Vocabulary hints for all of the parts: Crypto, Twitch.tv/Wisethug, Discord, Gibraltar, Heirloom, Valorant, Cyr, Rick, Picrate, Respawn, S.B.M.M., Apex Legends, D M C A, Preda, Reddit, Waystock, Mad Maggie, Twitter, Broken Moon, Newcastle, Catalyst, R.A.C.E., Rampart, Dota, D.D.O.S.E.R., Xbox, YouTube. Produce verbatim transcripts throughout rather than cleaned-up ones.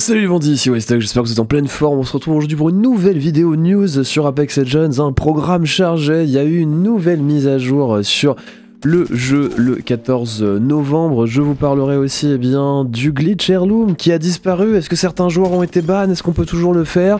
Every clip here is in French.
Salut les bandits, ici Waystock, j'espère que vous êtes en pleine forme. On se retrouve aujourd'hui pour une nouvelle vidéo news sur Apex Legends, un programme chargé. Il y a eu une nouvelle mise à jour sur le jeu le quatorze novembre. Je vous parlerai aussi eh bien, du glitch Heirloom qui a disparu. Est-ce que certains joueurs ont été bannés? Est-ce qu'on peut toujours le faire?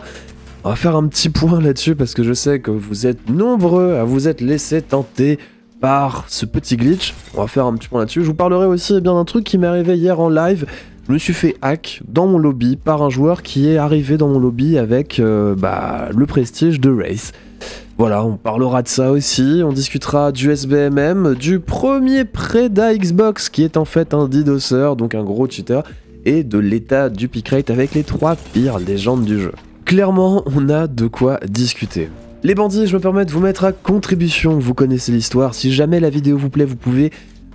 On va faire un petit point là-dessus parce que je sais que vous êtes nombreux à vous être laissés tenter par ce petit glitch. On va faire un petit point là-dessus. Je vous parlerai aussi eh bien, d'un truc qui m'est arrivé hier en live. Je me suis fait hack dans mon lobby par un joueur qui est arrivé dans mon lobby avec euh, bah, le prestige de Raze. Voilà, on parlera de ça aussi, on discutera du S B M M, du premier Preda Xbox qui est en fait un D D O S E R, donc un gros cheater, et de l'état du Picrate avec les trois pires légendes du jeu. Clairement, on a de quoi discuter. Les bandits, je me permets de vous mettre à contribution, vous connaissez l'histoire, si jamais la vidéo vous plaît, vous pouvez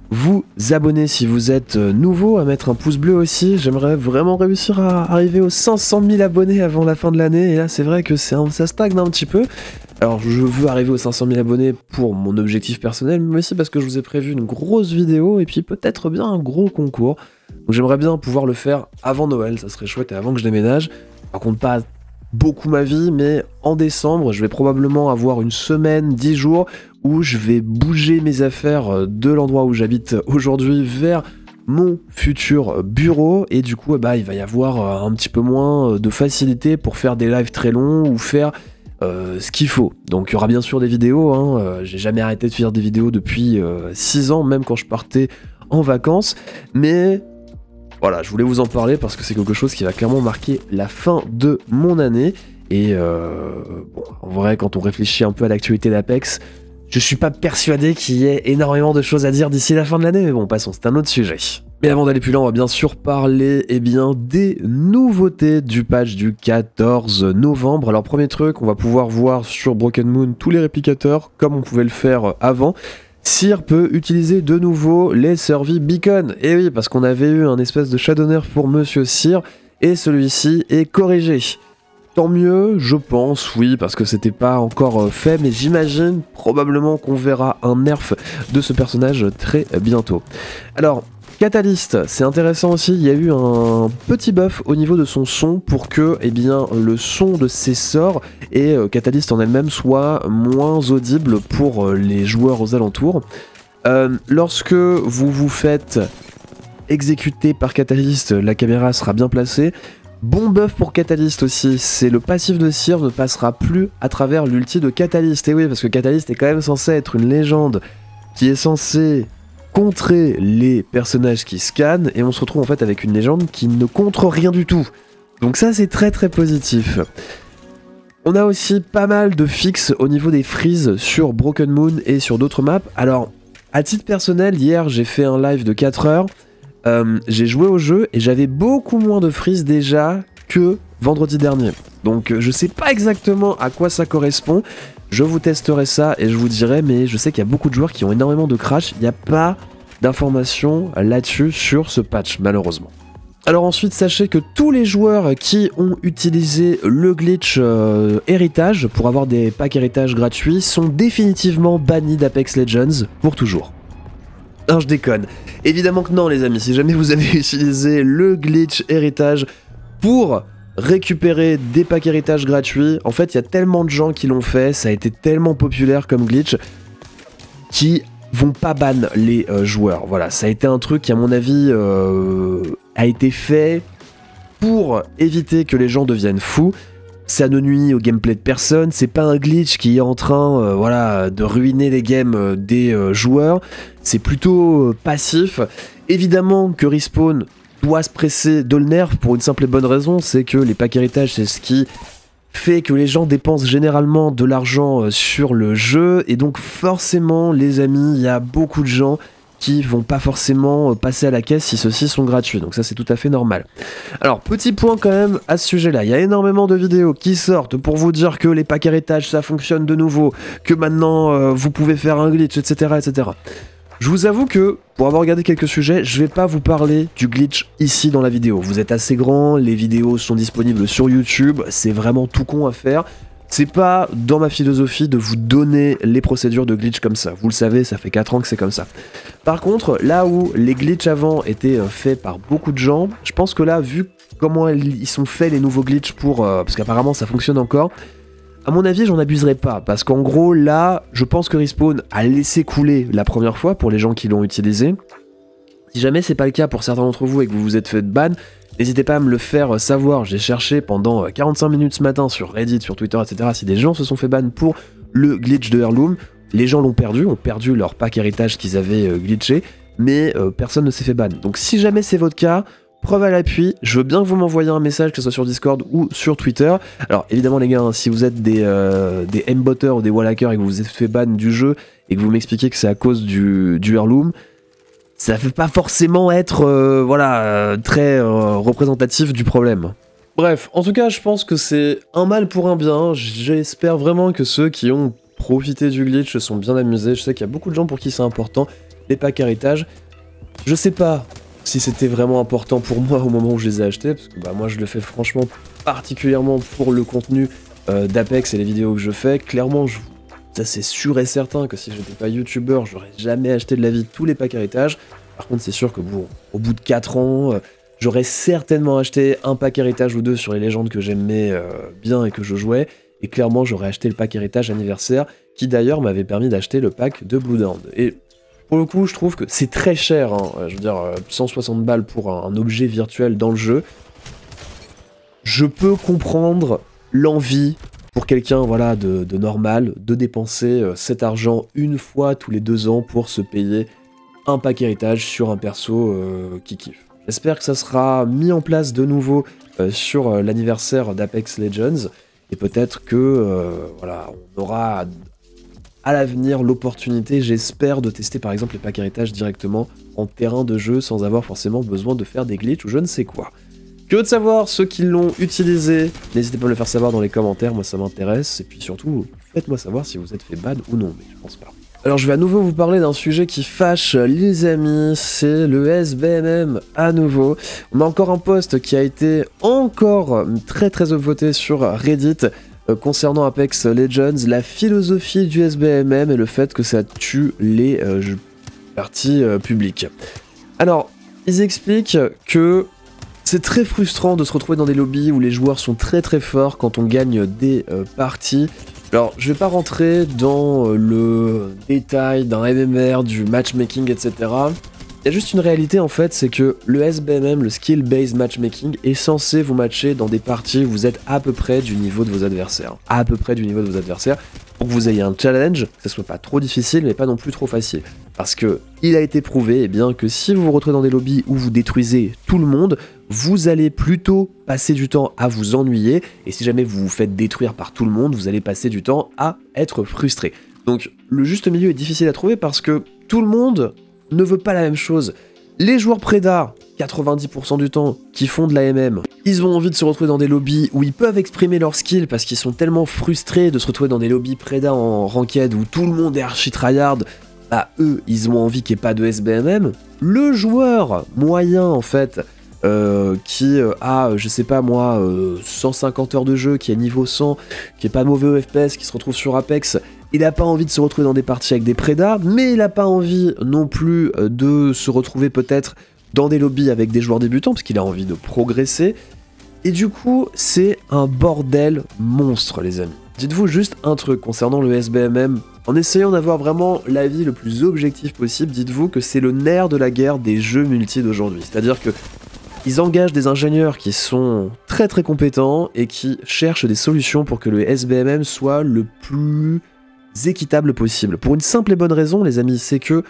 vous abonner si vous êtes nouveau, à mettre un pouce bleu aussi. J'aimerais vraiment réussir à arriver aux cinq cent mille abonnés avant la fin de l'année, et là c'est vrai que ça, ça stagne un petit peu. Alors je veux arriver aux cinq cent mille abonnés pour mon objectif personnel, mais aussi parce que je vous ai prévu une grosse vidéo et puis peut-être bien un gros concours. Donc j'aimerais bien pouvoir le faire avant Noël, ça serait chouette, et avant que je déménage. Par contre pas beaucoup ma vie, mais en décembre je vais probablement avoir une semaine, dix jours où je vais bouger mes affaires de l'endroit où j'habite aujourd'hui vers mon futur bureau, et du coup bah, il va y avoir un petit peu moins de facilité pour faire des lives très longs ou faire euh, ce qu'il faut. Donc il y aura bien sûr des vidéos, hein. J'ai jamais arrêté de faire des vidéos depuis euh, six ans, même quand je partais en vacances, mais voilà, je voulais vous en parler parce que c'est quelque chose qui va clairement marquer la fin de mon année. Et euh, bon, en vrai, quand on réfléchit un peu à l'actualité d'Apex, je suis pas persuadé qu'il y ait énormément de choses à dire d'ici la fin de l'année, mais bon, passons, c'est un autre sujet. Mais avant d'aller plus loin, on va bien sûr parler eh bien, des nouveautés du patch du quatorze novembre. Alors, premier truc, on va pouvoir voir sur Broken Moon tous les réplicateurs, comme on pouvait le faire avant. Cyr peut utiliser de nouveau les survie beacons. Et oui, parce qu'on avait eu un espèce de shadowner pour Monsieur Cyr, et celui-ci est corrigé. Tant mieux, je pense, oui, parce que c'était pas encore fait, mais j'imagine probablement qu'on verra un nerf de ce personnage très bientôt. Alors, Catalyst, c'est intéressant aussi, il y a eu un petit buff au niveau de son son pour que eh bien, le son de ses sorts et euh, Catalyst en elle-même soit moins audible pour euh, les joueurs aux alentours. Euh, lorsque vous vous faites exécuter par Catalyst, la caméra sera bien placée. Bon buff pour Catalyst aussi, c'est le passif de Cyr ne passera plus à travers l'ulti de Catalyst. Et oui, parce que Catalyst est quand même censé être une légende qui est censée contrer les personnages qui scannent, et on se retrouve en fait avec une légende qui ne contre rien du tout. Donc ça c'est très très positif. On a aussi pas mal de fixes au niveau des freezes sur Broken Moon et sur d'autres maps. Alors à titre personnel, hier j'ai fait un live de quatre heures, euh, j'ai joué au jeu et j'avais beaucoup moins de freezes déjà que vendredi dernier. Donc je sais pas exactement à quoi ça correspond. Je vous testerai ça et je vous dirai, mais je sais qu'il y a beaucoup de joueurs qui ont énormément de crash. Il n'y a pas d'informations là-dessus sur ce patch, malheureusement. Alors ensuite, sachez que tous les joueurs qui ont utilisé le glitch euh, héritage pour avoir des packs héritage gratuits sont définitivement bannis d'Apex Legends pour toujours. Non, je déconne. Évidemment que non, les amis. Si jamais vous avez utilisé le glitch héritage pour récupérer des packs héritage gratuits, en fait il y a tellement de gens qui l'ont fait, ça a été tellement populaire comme glitch, qui vont pas ban les euh, joueurs. Voilà, ça a été un truc qui à mon avis euh, a été fait pour éviter que les gens deviennent fous. Ça ne nuit au gameplay de personne, c'est pas un glitch qui est en train euh, voilà, de ruiner les games des euh, joueurs, c'est plutôt euh, passif. Évidemment que Respawn doit se presser de le nerf pour une simple et bonne raison, c'est que les packs héritage, c'est ce qui fait que les gens dépensent généralement de l'argent sur le jeu, et donc forcément les amis, il y a beaucoup de gens qui vont pas forcément passer à la caisse si ceux-ci sont gratuits, donc ça c'est tout à fait normal. Alors petit point quand même à ce sujet là, il y a énormément de vidéos qui sortent pour vous dire que les packs héritage ça fonctionne de nouveau, que maintenant euh, vous pouvez faire un glitch, etc, etc. Je vous avoue que, pour avoir regardé quelques sujets, je vais pas vous parler du glitch ici dans la vidéo. Vous êtes assez grand, les vidéos sont disponibles sur YouTube, c'est vraiment tout con à faire. C'est pas dans ma philosophie de vous donner les procédures de glitch comme ça. Vous le savez, ça fait quatre ans que c'est comme ça. Par contre, là où les glitchs avant étaient faits par beaucoup de gens, je pense que là, vu comment ils sont faits les nouveaux glitchs pour... Euh, parce qu'apparemment ça fonctionne encore. À mon avis, j'en abuserai pas, parce qu'en gros, là, je pense que Respawn a laissé couler la première fois pour les gens qui l'ont utilisé. Si jamais c'est pas le cas pour certains d'entre vous et que vous vous êtes fait ban, n'hésitez pas à me le faire savoir. J'ai cherché pendant quarante-cinq minutes ce matin sur Reddit, sur Twitter, et cetera si des gens se sont fait ban pour le glitch de Heirloom. Les gens l'ont perdu, ont perdu leur pack héritage qu'ils avaient glitché, mais personne ne s'est fait ban. Donc si jamais c'est votre cas... Preuve à l'appui, je veux bien que vous m'envoyiez un message, que ce soit sur Discord ou sur Twitter. Alors évidemment les gars, hein, si vous êtes des, euh, des M-botters ou des wallhackers et que vous vous êtes fait ban du jeu et que vous m'expliquez que c'est à cause du, du Heirloom, ça ne fait pas forcément être euh, voilà, euh, très euh, représentatif du problème. Bref, en tout cas je pense que c'est un mal pour un bien. J'espère vraiment que ceux qui ont profité du glitch se sont bien amusés. Je sais qu'il y a beaucoup de gens pour qui c'est important, les packs héritage. Je sais pas si c'était vraiment important pour moi au moment où je les ai achetés, parce que bah, moi je le fais franchement particulièrement pour le contenu euh, d'Apex et les vidéos que je fais. Clairement, je, ça c'est sûr et certain que si j'étais pas youtubeur, j'aurais jamais acheté de la vie tous les packs héritage. Par contre, c'est sûr que bon, au bout de quatre ans, euh, j'aurais certainement acheté un pack héritage ou deux sur les légendes que j'aimais euh, bien et que je jouais. Et clairement, j'aurais acheté le pack héritage anniversaire, qui d'ailleurs m'avait permis d'acheter le pack de Blue Down. Et pour le coup, je trouve que c'est très cher, hein. Je veux dire, cent soixante balles pour un, un objet virtuel dans le jeu. Je peux comprendre l'envie pour quelqu'un voilà, de, de normal de dépenser cet argent une fois tous les deux ans pour se payer un pack héritage sur un perso euh, qui kiffe. J'espère que ça sera mis en place de nouveau euh, sur l'anniversaire d'Apex Legends, et peut-être que euh, voilà, on aura... à l'avenir l'opportunité, j'espère, de tester par exemple les packs héritage directement en terrain de jeu sans avoir forcément besoin de faire des glitches ou je ne sais quoi. Curieux de savoir ceux qui l'ont utilisé, n'hésitez pas à me le faire savoir dans les commentaires, moi ça m'intéresse, et puis surtout faites-moi savoir si vous êtes fait ban ou non, mais je pense pas. Alors je vais à nouveau vous parler d'un sujet qui fâche les amis, c'est le S B M M à nouveau. On a encore un post qui a été encore très très upvoté sur Reddit, concernant Apex Legends, la philosophie du S B M M et le fait que ça tue les euh, parties euh, publiques. Alors, ils expliquent que c'est très frustrant de se retrouver dans des lobbies où les joueurs sont très très forts quand on gagne des euh, parties. Alors, je vais pas rentrer dans euh, le détail d'un M M R, du matchmaking, et cetera. Il y a juste une réalité en fait, c'est que le S B M M, le Skill Based Matchmaking, est censé vous matcher dans des parties où vous êtes à peu près du niveau de vos adversaires. À peu près du niveau de vos adversaires, pour que vous ayez un challenge, que ce soit pas trop difficile, mais pas non plus trop facile. Parce que il a été prouvé eh bien, que si vous vous retrouvez dans des lobbies où vous détruisez tout le monde, vous allez plutôt passer du temps à vous ennuyer, et si jamais vous vous faites détruire par tout le monde, vous allez passer du temps à être frustré. Donc le juste milieu est difficile à trouver parce que tout le monde ne veut pas la même chose. Les joueurs Preda, quatre-vingt-dix pour cent du temps, qui font de la M M, ils ont envie de se retrouver dans des lobbies où ils peuvent exprimer leurs skills parce qu'ils sont tellement frustrés de se retrouver dans des lobbies Preda en ranked où tout le monde est archi tryhard. Bah eux, ils ont envie qu'il n'y ait pas de S B M M. Le joueur moyen en fait, euh, qui a, je sais pas moi, euh, cent cinquante heures de jeu, qui est niveau cent, qui est pas mauvais au F P S, qui se retrouve sur Apex, il n'a pas envie de se retrouver dans des parties avec des prédas, mais il n'a pas envie non plus de se retrouver peut-être dans des lobbies avec des joueurs débutants, parce qu'il a envie de progresser. Et du coup, c'est un bordel monstre, les amis. Dites-vous juste un truc concernant le S B M M. En essayant d'avoir vraiment l'avis le plus objectif possible, dites-vous que c'est le nerf de la guerre des jeux multi d'aujourd'hui. C'est-à-dire que ils engagent des ingénieurs qui sont très très compétents et qui cherchent des solutions pour que le S B M M soit le plus équitable possible. Pour une simple et bonne raison, les amis, c'est que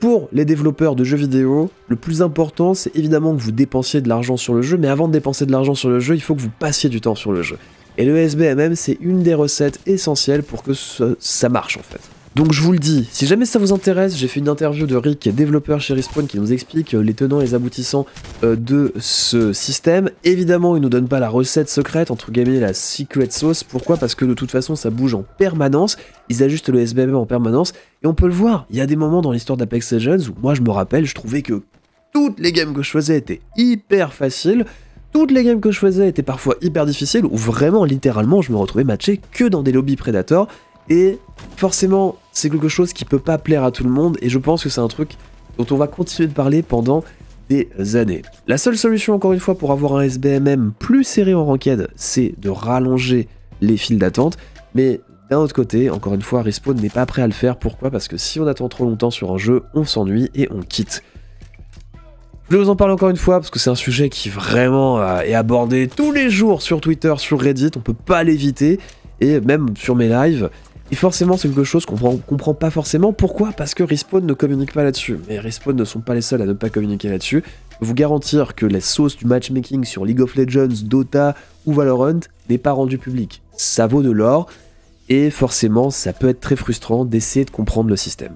pour les développeurs de jeux vidéo, le plus important, c'est évidemment que vous dépensiez de l'argent sur le jeu, mais avant de dépenser de l'argent sur le jeu, il faut que vous passiez du temps sur le jeu. Et le S B M M, c'est une des recettes essentielles pour que ce, ça marche, en fait. Donc je vous le dis, si jamais ça vous intéresse, j'ai fait une interview de Rick, développeur chez Respawn, qui nous explique les tenants et les aboutissants euh, de ce système. Évidemment, il nous donne pas la recette secrète, entre guillemets la secret sauce. Pourquoi? Parce que de toute façon, ça bouge en permanence, ils ajustent le S B M M en permanence, et on peut le voir, il y a des moments dans l'histoire d'Apex Legends où moi je me rappelle, je trouvais que toutes les games que je faisais étaient hyper faciles, toutes les games que je faisais étaient parfois hyper difficiles, où vraiment, littéralement, je me retrouvais matché que dans des lobbies Predators. Et forcément, c'est quelque chose qui peut pas plaire à tout le monde, et je pense que c'est un truc dont on va continuer de parler pendant des années. La seule solution, encore une fois, pour avoir un S B M M plus serré en ranked, c'est de rallonger les files d'attente, mais d'un autre côté, encore une fois, Respawn n'est pas prêt à le faire. Pourquoi? Parce que si on attend trop longtemps sur un jeu, on s'ennuie et on quitte. Je vous en parle encore une fois parce que c'est un sujet qui vraiment euh, est abordé tous les jours sur Twitter, sur Reddit, on peut pas l'éviter, et même sur mes lives. Et forcément, c'est quelque chose qu'on ne comprend pas forcément. Pourquoi? Parce que Respawn ne communique pas là-dessus. Mais Respawn ne sont pas les seuls à ne pas communiquer là-dessus. Je peux vous garantir que la sauce du matchmaking sur League of Legends, Dota ou Valorant n'est pas rendue publique. Ça vaut de l'or, et forcément, ça peut être très frustrant d'essayer de comprendre le système.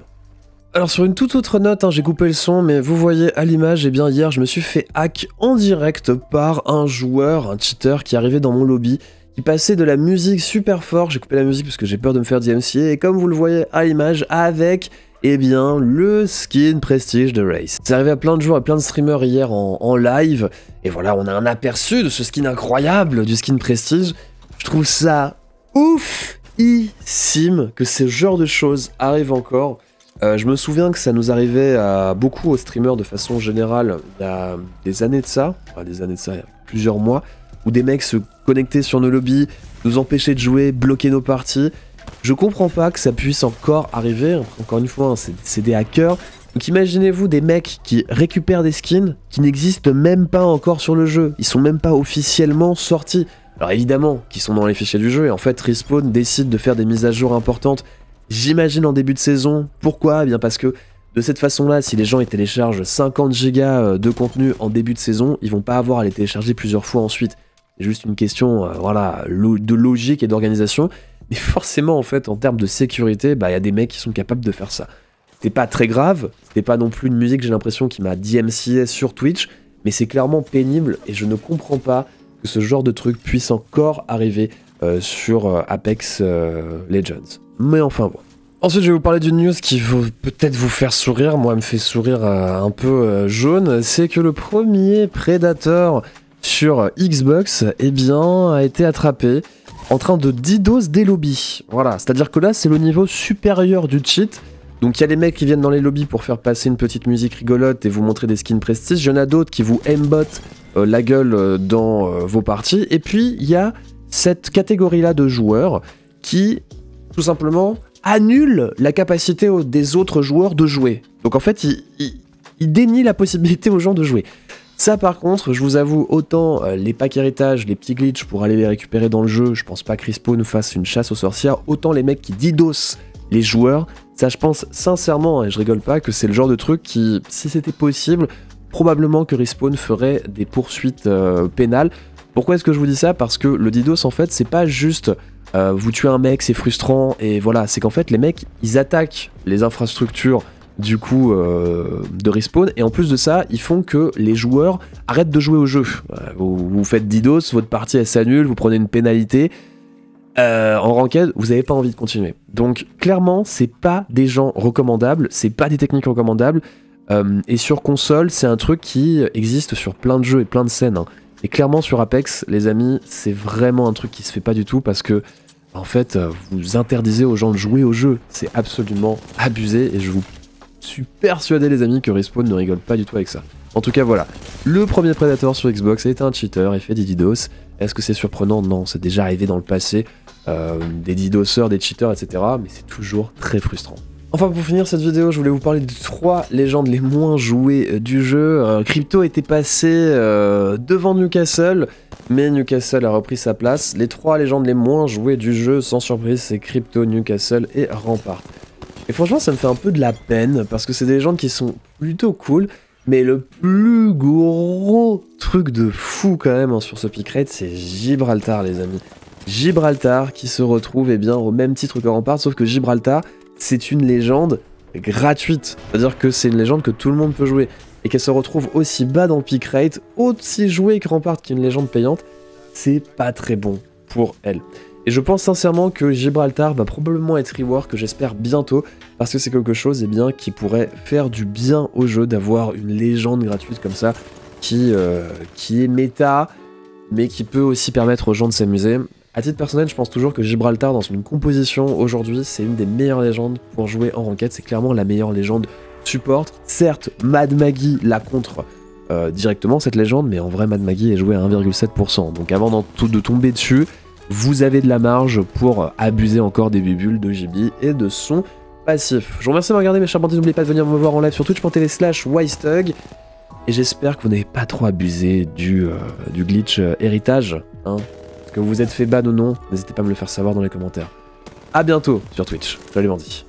Alors sur une toute autre note, hein, j'ai coupé le son, mais vous voyez à l'image, eh bien hier je me suis fait hack en direct par un joueur, un cheater qui arrivait dans mon lobby, qui passait de la musique super fort, j'ai coupé la musique parce que j'ai peur de me faire D M C A, et comme vous le voyez à l'image, avec eh bien le skin prestige de Raze. C'est arrivé à plein de joueurs et plein de streamers hier en, en live, et voilà, on a un aperçu de ce skin incroyable, du skin prestige. Je trouve ça oufissime que ce genre de choses arrivent encore. Euh, je me souviens que ça nous arrivait à beaucoup aux streamers de façon générale il y a des années de ça, enfin des années de ça, il y a plusieurs mois, où des mecs se connectaient sur nos lobbies, nous empêchaient de jouer, bloquaient nos parties. Je comprends pas que ça puisse encore arriver, encore une fois, hein, c'est des hackers. Donc imaginez-vous des mecs qui récupèrent des skins qui n'existent même pas encore sur le jeu, ils sont même pas officiellement sortis. Alors évidemment qu'ils sont dans les fichiers du jeu, et en fait Respawn décide de faire des mises à jour importantes, j'imagine en début de saison. Pourquoi? Eh bien parce que de cette façon-là, si les gens ils téléchargent cinquante gigas de contenu en début de saison, ils vont pas avoir à les télécharger plusieurs fois ensuite. C'est juste une question euh, voilà, de logique et d'organisation. Mais forcément, en fait, en termes de sécurité, bah, y a des mecs qui sont capables de faire ça. C'est pas très grave, c'était pas non plus une musique, j'ai l'impression, qui m'a D M C A sur Twitch, mais c'est clairement pénible et je ne comprends pas que ce genre de truc puisse encore arriver euh, sur euh, Apex euh, Legends. Mais enfin bon. Ensuite, je vais vous parler d'une news qui va peut-être vous faire sourire. Moi, elle me fait sourire euh, un peu euh, jaune. C'est que le premier Predator sur Xbox, eh bien, a été attrapé en train de D D O S E des lobbies. Voilà, c'est-à-dire que là, c'est le niveau supérieur du cheat. Donc, il y a les mecs qui viennent dans les lobbies pour faire passer une petite musique rigolote et vous montrer des skins prestige. Il y en a d'autres qui vous aimbotent euh, la gueule euh, dans euh, vos parties. Et puis, il y a cette catégorie-là de joueurs qui... tout simplement, annule la capacité aux, des autres joueurs de jouer. Donc en fait, il, il, il dénie la possibilité aux gens de jouer. Ça par contre, je vous avoue, autant euh, les packs héritage, les petits glitches pour aller les récupérer dans le jeu, je pense pas que Respawn nous fasse une chasse aux sorcières, autant les mecs qui D D O S E les joueurs, ça je pense sincèrement, et je rigole pas, que c'est le genre de truc qui, si c'était possible, probablement que Respawn ferait des poursuites euh, pénales. Pourquoi est-ce que je vous dis ça? Parce que le D D O S E en fait, c'est pas juste... Euh, vous tuez un mec, c'est frustrant, et voilà, c'est qu'en fait, les mecs, ils attaquent les infrastructures, du coup, euh, de Respawn, et en plus de ça, ils font que les joueurs arrêtent de jouer au jeu. Voilà, vous, vous faites D D O S, votre partie, elle s'annule, vous prenez une pénalité, euh, en ranked, vous n'avez pas envie de continuer. Donc, clairement, c'est pas des gens recommandables, c'est pas des techniques recommandables, euh, et sur console, c'est un truc qui existe sur plein de jeux et plein de scènes, hein. Et clairement, sur Apex, les amis, c'est vraiment un truc qui se fait pas du tout, parce que en fait, vous interdisez aux gens de jouer au jeu. C'est absolument abusé et je vous suis persuadé, les amis, que Respawn ne rigole pas du tout avec ça. En tout cas, voilà. Le premier Predator sur Xbox est un cheater, il fait des D D O S. Est-ce que c'est surprenant? Non, c'est déjà arrivé dans le passé. Euh, des D D O S eurs, des cheaters, et cetera. Mais c'est toujours très frustrant. Enfin, pour finir cette vidéo, je voulais vous parler de trois légendes les moins jouées du jeu. Euh, Crypto était passé euh, devant Newcastle, mais Newcastle a repris sa place. Les trois légendes les moins jouées du jeu, sans surprise, c'est Crypto, Newcastle et Rampart. Et franchement, ça me fait un peu de la peine, parce que c'est des légendes qui sont plutôt cool, mais le plus gros truc de fou quand même hein, sur ce Picrate, c'est Gibraltar, les amis. Gibraltar qui se retrouve eh bien, au même titre que Rampart, sauf que Gibraltar... c'est une légende gratuite, c'est-à-dire que c'est une légende que tout le monde peut jouer, et qu'elle se retrouve aussi bas dans le Picrate, aussi jouée que Rampart qui est une légende payante, c'est pas très bon pour elle. Et je pense sincèrement que Gibraltar va probablement être rework, que j'espère bientôt, parce que c'est quelque chose eh bien, qui pourrait faire du bien au jeu d'avoir une légende gratuite comme ça, qui, euh, qui est méta, mais qui peut aussi permettre aux gens de s'amuser. A titre personnel, je pense toujours que Gibraltar, dans une composition aujourd'hui, c'est une des meilleures légendes pour jouer en ranked. C'est clairement la meilleure légende support. Certes, Mad Maggie la contre euh, directement cette légende, mais en vrai Mad Maggie est joué à un virgule sept pour cent, donc avant de tomber dessus, vous avez de la marge pour abuser encore des bulles de Gibi et de son passif. Je vous remercie de me regarder mes chers bandits, n'oubliez pas de venir me voir en live sur twitch point t v slash Wisethug, et j'espère que vous n'avez pas trop abusé du, euh, du glitch euh, héritage, hein. Que vous vous êtes fait ban ou non, n'hésitez pas à me le faire savoir dans les commentaires. A bientôt sur Twitch, salut les bandits.